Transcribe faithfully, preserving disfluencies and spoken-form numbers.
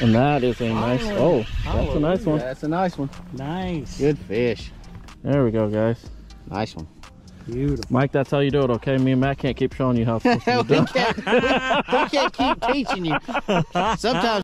And that is a nice, oh, that's a nice one. That's a nice one. Nice. Good fish. There we go, guys. Nice one. Beautiful. Mike, that's how you do it, okay? Me and Matt can't keep showing you how it's supposed to be done. we, can't, we can't keep teaching you. Sometimes